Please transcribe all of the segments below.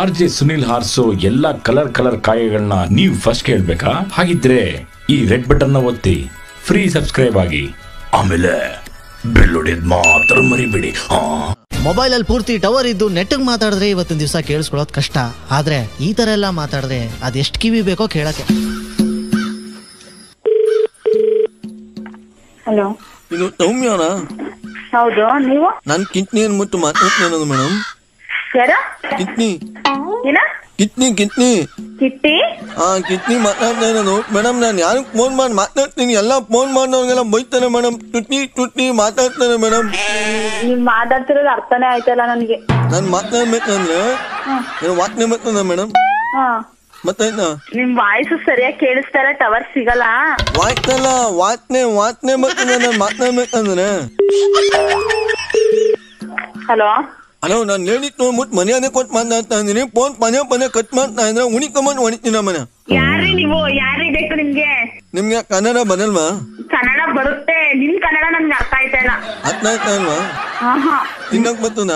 RJ Sunil ಹಾರ್ಸೋ ಎಲ್ಲಾ colour ಕಾಯಗಳನ್ನ ನೀವು first ಕೇಳಬೇಕಾ? ಹಾಗಿದ್ರೆ ಈ ರೆಡ್ ಬಟನ್ ಒತ್ತಿ ಫ್ರೀ ಸಬ್ಸ್ಕ್ರೈಬ್ ಆಗಿ ಆಮೇಲೆ ಬೆಲ್ ಒಡೆಯೋದು ಮಾತ್ರ ಮರಿಬೇಡಿ. ಮೊಬೈಲ್ ಅಲ್ಲಿ ಪೂರ್ತಿ ಟವರ್ ಇದ್ದು ನೆಟ್ಗೆ ಮಾತಾಡಿದ್ರೆ ಇವತ್ತಿನ ದಿವಸ ಕೇಳಿಸ್ಕೊಳ್ಳೋದು ಕಷ್ಟ. ಆದ್ರೆ ಈ ತರ ಎಲ್ಲ ಮಾತಾಡಿದ್ರೆ ಅದೆಷ್ಟು ಕಿವಿ ಬೇಕೋ ಕೇಳಕ್ಕೆ. ಹಲೋ, ಇದು ಸೌಮ್ಯನಾ? ಹೌದು, ನೀವು? ನಾನು ಕಿಟ್ನಿ ಅನ್ಬಿಟ್ಟು ಮಾತಾಡ್ತಿರೋದು ಮೇಡಮ್. ಯಾರು? ಕಿಟ್ನಿ. ಏನ? ಕಿಟ್ನಿ ಕಿಟ್ನಿ ಮಾತಾಡ್ತಾ ಇರೋದು ಮೇಡಮ್. ನಾನು ಯಾರಿಗೆ ಫೋನ್ ಮಾಡಿ ಮಾತಾಡ್ತೀನಿ, ಎಲ್ಲ ಫೋನ್ ಮಾಡೋರಿಗೆಲ್ಲ ಬೈತಾನೆ ಮೇಡಮ್. ಟುಟ್ನಿ ಮಾತಾಡ್ತಾನೆ ಮೇಡಮ್. ನೀವು ಮಾತಾಡ್ತಿರೋದು ಅರ್ಥನೇ ಆಯ್ತಲ್ಲ ನನಗೆ. ನಾನು ಮಾತಾಡ್ಬೇಕಂದ್ರೆ ಏನು ವಾಕ್ನೆ ಬರ್ತದ ಮೇಡಮ್? ಮತ್ತಾಯ್ತಾ? ನಿಮ್ ವಾಯ್ಸು ಸರಿಯಾಗಿ ಕೇಳಿಸ್ತಾ ಇಲ್ಲ, ಟವರ್ ಸಿಗಲ್ಲ. ವಾಯ್ತಲ್ಲ ವಾತ್ನೆ ಬರ್ತದೆ. ನಾನು ಮಾತಾಡ್ಬೇಕಂದ್ರೆ ಹಲೋ ಹಲೋ ನಾನು ಹೇಳಿದ್ ನೋಡ್ಬಿಟ್ಟು ಮನೆಯನ್ನೇ ಕೊಟ್ಟು ಮಾತಾಡ್ತಾ ಇದ್ದೀನಿ. ಫೋನ್ ಪದೇ ಕಟ್ ಮಾಡ್ತಾ ಇದ್ರೆ ಉಣಿಕೊಂಬಂದು ಹೊಡಿತೀನಿ ಮನೆ. ಯಾರೀ ನೀವು? ಯಾರೀ ಬೇಕು ನಿಮ್ಗೆ? ನಿಮ್ಗೆ ಕನ್ನಡ ಬರಲ್ವಾ? ಕನ್ನಡ ಬರುತ್ತೆ, ನಿಮ್ ಕನ್ನಡ ನಮ್ಗೆ ಅರ್ಥ ಆಯ್ತಾ ಇಲ್ಲ. ಅರ್ಥ ಆಯ್ತಾ ಇಲ್ವಾ? ತಿನ್ನಕ್ ಬರ್ತದ?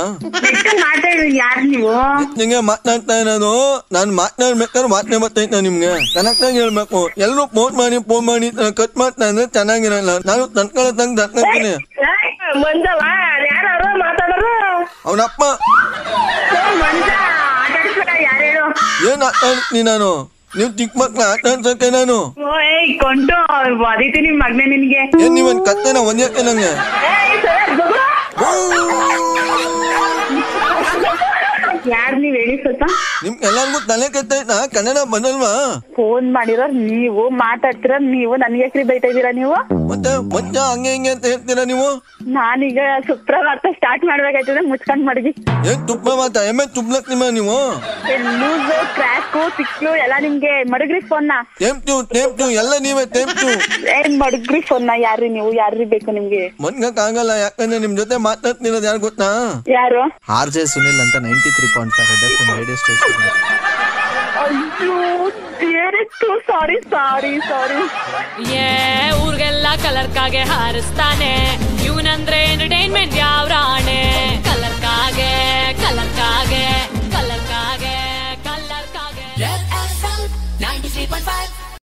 ಯಾರು ನೀವು? ನಿಂಗೆ ಮಾತನಾಡ್ತಾ ಇರೋದು. ನಾನು ಮಾತನಾಡ್ಬೇಕಾದ್ರೆ ವಾತನೆ ಬರ್ತೈತ ನಿಮ್ಗೆ? ಕರೆಕ್ಟ್ ಆಗಿ ಹೇಳ್ಬೇಕು. ಎಲ್ಲರೂ ಫೋನ್ ಮಾಡಿ ಕಟ್ ಮಾಡ್ತಾ ಇದ್ರೆ ಚೆನ್ನಾಗಿರಲ್ಲ. ನಾನು ತನ್ಕೊಳ್ಳೋ ತಂಗ ತನ್ಕೊತೀನಿ. ಅವನಪ್ಪ ಏನ್ ಆಟ ಆಡ್ತೀನಿ ನಾನು? ನೀವ್ ಚಿಕ್ಕ ಮಕ್ಳ ಆಟ ಆಡ್ಸೋಕೆ ನಾನು ಏನ್ ನೀವನ್ ಕತ್ತೆನ ಒಂದ್ಯಾಕೆ ನಂಗೆ? ನಿಮ್ಗೆಲ್ಲರಿಗೂ ತಲೆ ಕೆತ್ತೈತಾ? ಕನ್ನಡ ಬರಲ್ವಾ? ಫೋನ್ ಮಾಡಿರೋ ನೀವು, ಮಾತಾಡ್ತಿರೋ ನೀವು, ನನ್ಗೆ ಯಾಕ್ರಿ ಬೈತಾ ಇದೀರಾ ನೀವು? ಮತ್ತೆ ಮಜ್ಜ ಹಂಗೆ ಹಿಂಗೆ ಅಂತ ಹೇಳ್ತೀರಾ ನೀವು. ನಾನೀಗ ಸುಪ್ರಭಾತ ಸ್ಟಾರ್ಟ್ ಮಾಡ್ಬೇಕಾಯ್ತದೆ, ಮುಚ್ಕೊಂಡ್ ಮಡಗಿ. ಏನ್ ಸುಪ್ರಭಾತ? ಎಮ್ಮೆ ತುಪ್ಲಕ್ ನಿಮ್ಮ ನೀವು ಲೂಸ್ ಕ್ರ್ಯಾಕು ಸಿಕ್ಲು ಎಲ್ಲ ನಿಮ್ಗೆ ಮಡಗ್ರಿ ಫೋನ್ನ. ಟೇಪ್ ಟು ಎಲ್ಲ ನೀವೇ ಟೇಪ್ ಟು. ಏನ್ ಮಡಗ್ರಿ ಫೋನ್ನ? ಯಾರ್ರಿ ನೀವು? ಯಾರ್ರಿ ಬೇಕು ನಿಮ್ಗೆ? ಮನ್ಗಕ್ ಆಗಲ್ಲ, ಯಾಕಂದ್ರೆ ನಿಮ್ ಜೊತೆ ಮಾತಾಡ್ತಿರೋದು ಯಾರು ಗೊತ್ತಾ? ಯಾರು? ಆರ್ಜೆ ಸುನಿಲ್ ಅಂತ 93.5 ರೇಡಿಯೋ ಸ್ಟೇಷನ್. ಊರ್ಗೆಲ್ಲ ಕಲರ್ ಕಾಗೆ ಹಾರಿಸ್ತಾನೆ ಇವನಂದ್ರೆ ಎಂಟರ್ಟೈನ್ಮೆಂಟ್.